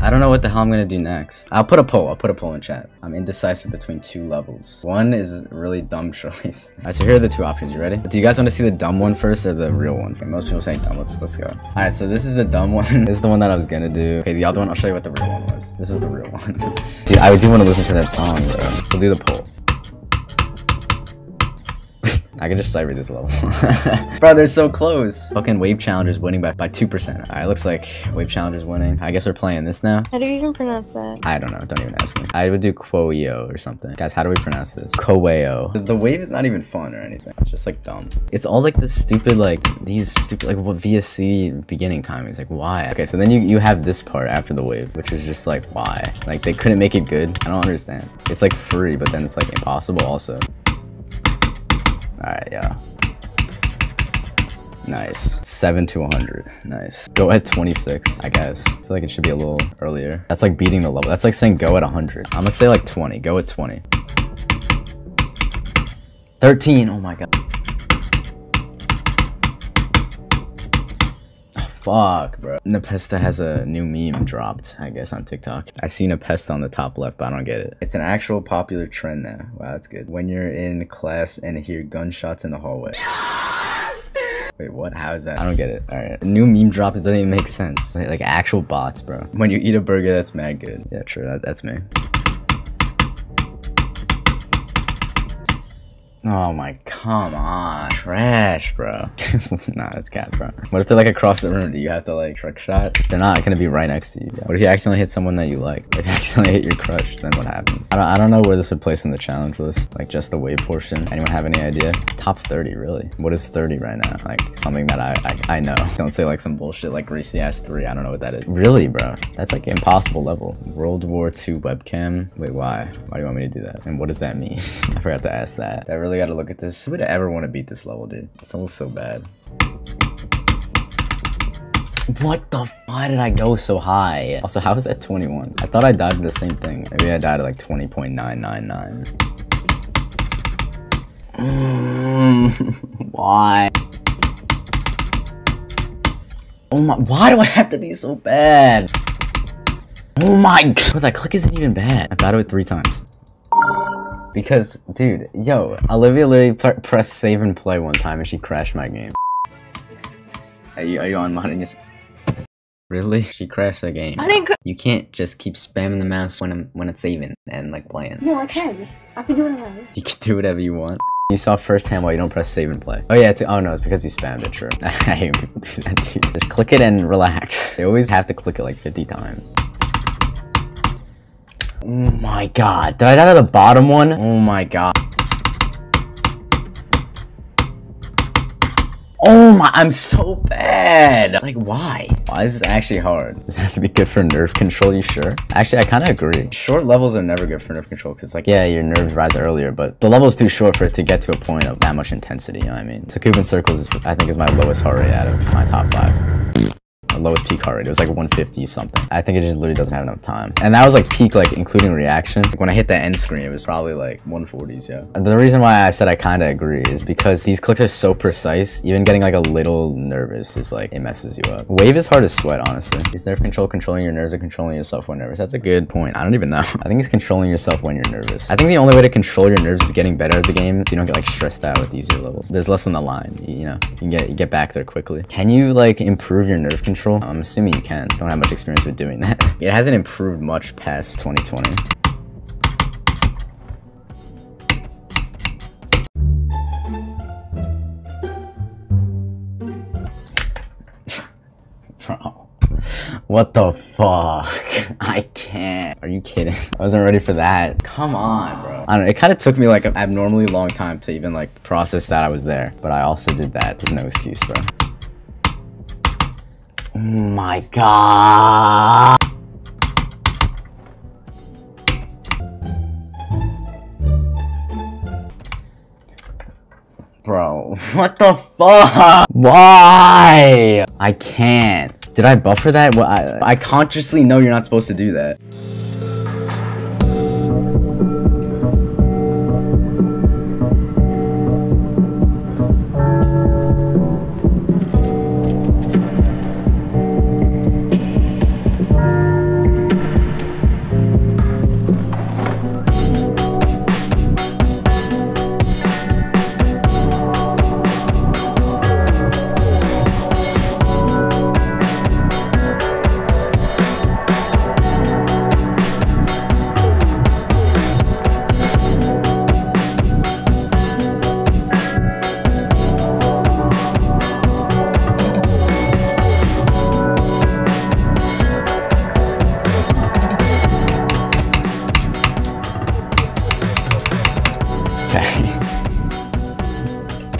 I don't know what the hell I'm gonna do next. I'll put a poll in chat. I'm indecisive between two levels. One is a really dumb choice. Alright, so here are the two options. You ready? Do you guys want to see the dumb one first or the real one? Okay, most people say dumb. Let's go. Alright, so this is the dumb one. This is the one that I was gonna do. Okay, the other one, I'll show you what the real one was. This is the real one. Dude, I do want to listen to that song, bro. We'll do the poll. I can just cyber this level. Bro, they're so close. Fucking Wave Challenger's winning by 2%. Alright, looks like Wave Challenger's winning. I guess we're playing this now. How do you even pronounce that? I don't know. Don't even ask me. I would do QOUEO or something. Guys, how do we pronounce this? QOUEO. The wave is not even fun or anything. It's just like dumb. It's all like this stupid, like these stupid, like what VSC beginning timings. Like why? Okay, so then you have this part after the wave, which is just like why? Like they couldn't make it good. I don't understand. It's like free, but then it's like impossible also. Alright, yeah. Nice. 7 to 100. Nice. Go at 26, I guess. I feel like it should be a little earlier. That's like beating the level. That's like saying go at 100. I'm gonna say like 20. Go at 20. 13. Oh my god. Fuck, bro. Napesta has a new meme dropped, I guess, on TikTok. I see Napesta on the top left, but I don't get it. It's an actual popular trend now. Wow, that's good. When you're in class and hear gunshots in the hallway. Wait, what? How is that? I don't get it. All right. A new meme dropped. It doesn't even make sense. Like actual bots, bro. When you eat a burger, that's mad good. Yeah, true. That's me. Oh my, come on. Trash, bro. Nah, that's cat, bro. What if they're like across the room? Do you have to like trick shot? They're not gonna be right next to you. Bro. What if you accidentally hit someone that you like? If you accidentally hit your crush, then what happens? I don't know where this would place in the challenge list. Like just the wave portion. Anyone have any idea? Top 30, really? What is 30 right now? Like something that I know. Don't say like some bullshit like greasy ass 3. I don't know what that is. Really, bro? That's like impossible level. World War II webcam. Wait, why? Why do you want me to do that? And what does that mean? I forgot to ask that. That really gotta look at this. Who would ever want to beat this level, dude? This level's so bad. What the f? Why did I go so high? Also, how is that 21? I thought I died to the same thing. Maybe I died at like 20.999. Why? Oh my, why do I have to be so bad? Oh my god, that click isn't even bad. I battled it 3 times. Because, dude, yo, Olivia literally pressed save and play one time and she crashed my game. Are you on modding yourself? Really? She crashed the game. I didn't. You can't just keep spamming the mouse when it's saving and like playing. No, I can. I can do whatever. You can do whatever you want. You saw firsthand why you don't press save and play. Oh yeah, oh no, it's because you spammed it, true. I hate when people do that, dude. Just click it and relax. They always have to click it like 50 times. Oh my god, did I die to the bottom one? Oh my god. Oh my, I'm so bad. Like why? Why is this actually hard? This has to be good for nerve control, you sure? Actually, I kind of agree. Short levels are never good for nerve control because like, yeah, your nerves rise earlier, but the level's too short for it to get to a point of that much intensity, you know what I mean? So Cuban circles, I think, is my lowest heart rate out of my top 5. Lowest peak heart rate, it was like 150 something. I think it just literally doesn't have enough time, and that was like peak, like including reaction. Like when I hit the end screen, it was probably like 140s. Yeah, and the reason why I said I kind of agree is because these clicks are so precise. Even getting like a little nervous is like, it messes you up. Wave is hard as sweat, honestly. Is nerve control controlling your nerves or controlling yourself when nervous? That's a good point. I don't even know. I think it's controlling yourself when you're nervous. I think the only way to control your nerves is getting better at the game, so you don't get like stressed out with easier levels. There's less on the line, you know. You can get back there quickly. Can you like improve your nerve control? I'm assuming you can. Don't have much experience with doing that. It hasn't improved much past 2020. Bro. What the fuck? I can't. Are you kidding? I wasn't ready for that. Come on, bro. I don't know. It kind of took me like an abnormally long time to even like process that I was there. But I also did that. There's no excuse, bro. Oh my god. Bro, what the fuck? Why? I can't. Did I buffer that? Well, I consciously know you're not supposed to do that.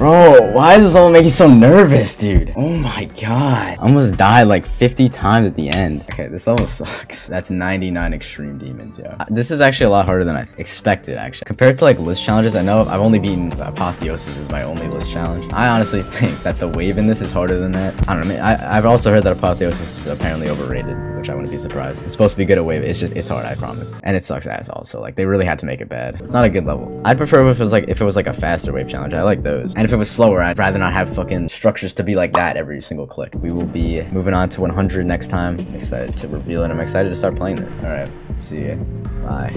Bro, why is this level making me so nervous, dude? Oh my god. I almost died like 50 times at the end. Okay, this level sucks. That's 99 extreme demons, yo. This is actually a lot harder than I expected, actually. Compared to like list challenges, I know I've only beaten Apotheosis is my only list challenge. I honestly think that the wave in this is harder than that. I don't know, I've also heard that Apotheosis is apparently overrated, which I wouldn't be surprised. It's supposed to be good at wave, it's just, it's hard, I promise. And it sucks ass also, like they really had to make it bad. It's not a good level. I'd prefer if it was like a faster wave challenge, I like those. And if it was slower, I'd rather not have fucking structures to be like that every single click. We will be moving on to 100 next time. I'm excited to reveal it. I'm excited to start playing it. All right, see ya. Bye.